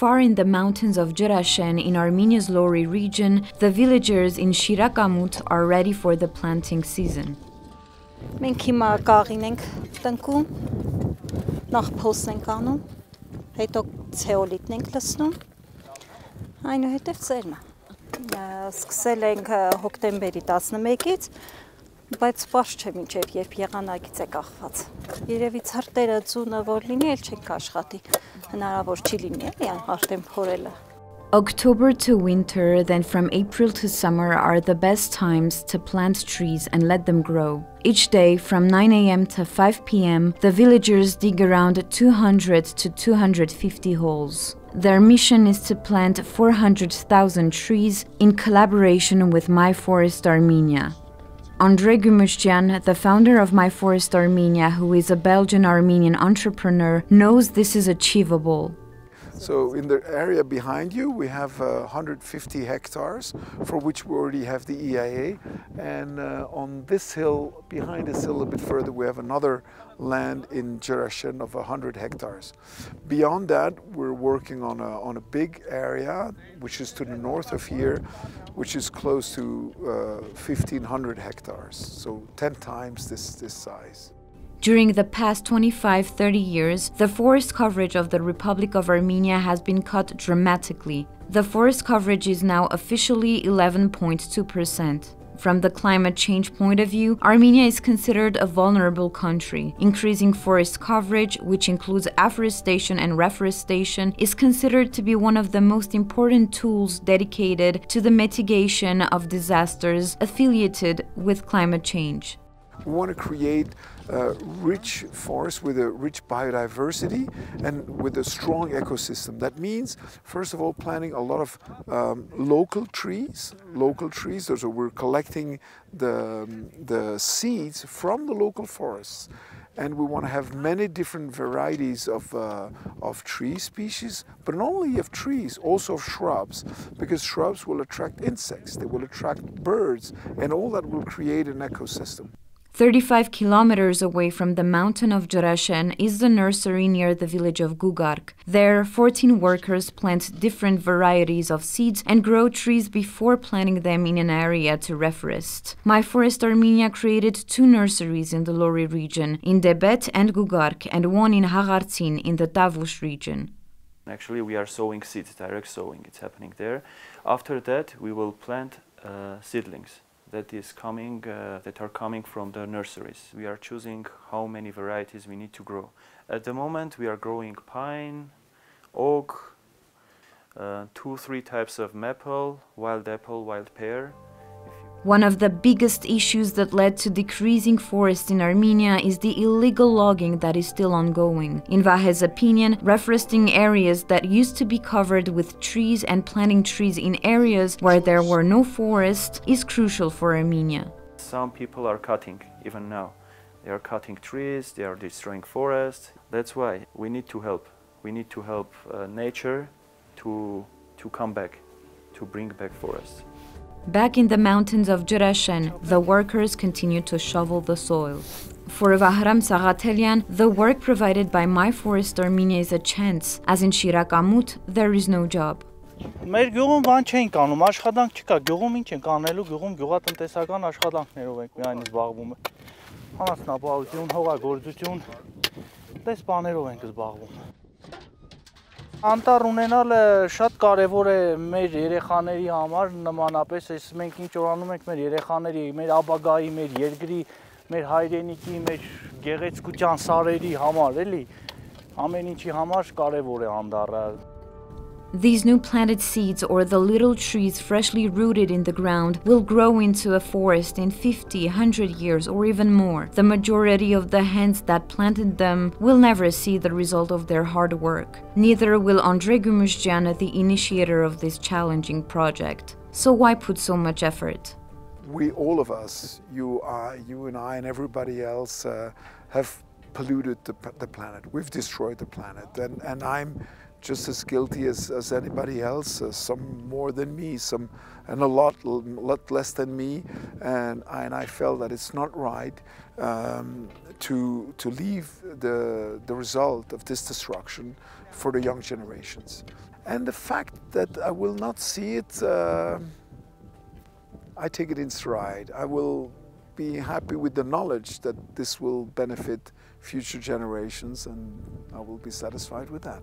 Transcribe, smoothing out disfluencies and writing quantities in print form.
Far in the mountains of Jrashen, in Armenia's Lori region, the villagers in Shirakamut are ready for the planting season. Մենք հիմա կաղին ենք տնկում, նախ փոսն ենք անում, հետո ցեոլիտն ենք լցնում, այնուհետև ծերմը։ Սկսել ենք հոկտեմբերի 11-ից, բայց պարզ չէ մինչև, երբ եղանակից է կախված։ Երևի ցարտերը ձունը որ լինի, էլ չենք աշխատի, հնարավոր չի լինի, արդեն փորելը։ October to winter, then from April to summer are the best times to plant trees and let them grow. Each day, from 9 a.m. to 5 p.m., the villagers dig around 200 to 250 holes. Their mission is to plant 400,000 trees in collaboration with My Forest Armenia. Andre Gumuchdjian, the founder of My Forest Armenia, who is a Belgian-Armenian entrepreneur, knows this is achievable. So in the area behind you, we have 150 hectares, for which we already have the EIA. And on this hill, behind this hill a bit further, we have another land in Jrashen of 100 hectares. Beyond that, we're working on a big area, which is to the north of here, which is close to 1,500 hectares, so 10 times this size. During the past 25-30 years, the forest coverage of the Republic of Armenia has been cut dramatically. The forest coverage is now officially 11.2%. From the climate change point of view, Armenia is considered a vulnerable country. Increasing forest coverage, which includes afforestation and reforestation, is considered to be one of the most important tools dedicated to the mitigation of disasters affiliated with climate change. We want to create rich forests with a rich biodiversity and with a strong ecosystem. That means, first of all, planting a lot of local trees. So we're collecting the seeds from the local forests. And we want to have many different varieties of tree species, but not only of trees, also of shrubs, because shrubs will attract insects, they will attract birds, and all that will create an ecosystem. 35 kilometers away from the mountain of Jrashen is the nursery near the village of Gugark. There, 14 workers plant different varieties of seeds and grow trees before planting them in an area to reforest. My Forest Armenia created two nurseries in the Lori region, in Debet and Gugark, and one in Haghartsin in the Tavush region. Actually, we are sowing seeds, direct sowing, it's happening there. After that, we will plant seedlings. That are coming from the nurseries. We are choosing how many varieties we need to grow. At the moment, we are growing pine, oak, 2-3 types of maple, wild apple, wild pear. One of the biggest issues that led to decreasing forests in Armenia is the illegal logging that is still ongoing. In Vahe's opinion, reforesting areas that used to be covered with trees and planting trees in areas where there were no forests is crucial for Armenia. Some people are cutting, even now. They are cutting trees, they are destroying forests. That's why we need to help. We need to help nature to come back, to bring back forests. Back in the mountains of Jrashen, the workers continue to shovel the soil. For Vahram Sagatelian, the work provided by My Forest Armenia is a chance, as in Shirakamut, there is no job. Մեր գյուղում բան չենք անում, աշխատանք չկա, գյուղում ինչ ենք անելու, գյուղում գյուղատնտեսական աշխատանքներով ենք միայն զբաղվում։ Անասնապահություն, հողագործություն, այս բաներով ենք զբաղվում։ Անտառ ունենալը շատ կարևոր է մեր երեխաների համար, նմանապես էս մենք ինչ որ անում ենք մեր երեխաների, մեր ապագայի, մեր երկրի, մեր հայրենիքի, մեր գեղեցկության սարերի համար, էլի, ամեն ինչի համար կարևոր է անտառը։ These new planted seeds, or the little trees freshly rooted in the ground, will grow into a forest in 50, 100 years or even more. The majority of the hands that planted them will never see the result of their hard work. Neither will Andre Gumuchdjian, the initiator of this challenging project. So why put so much effort? We, all of us, you and I and everybody else, have polluted the planet. We've destroyed the planet, and I'm just as guilty as anybody else, some more than me, some and a lot less than me, and I felt that it's not right to leave the result of this destruction for the young generations. And the fact that I will not see it, I take it in stride. I will be happy with the knowledge that this will benefit future generations, and I will be satisfied with that.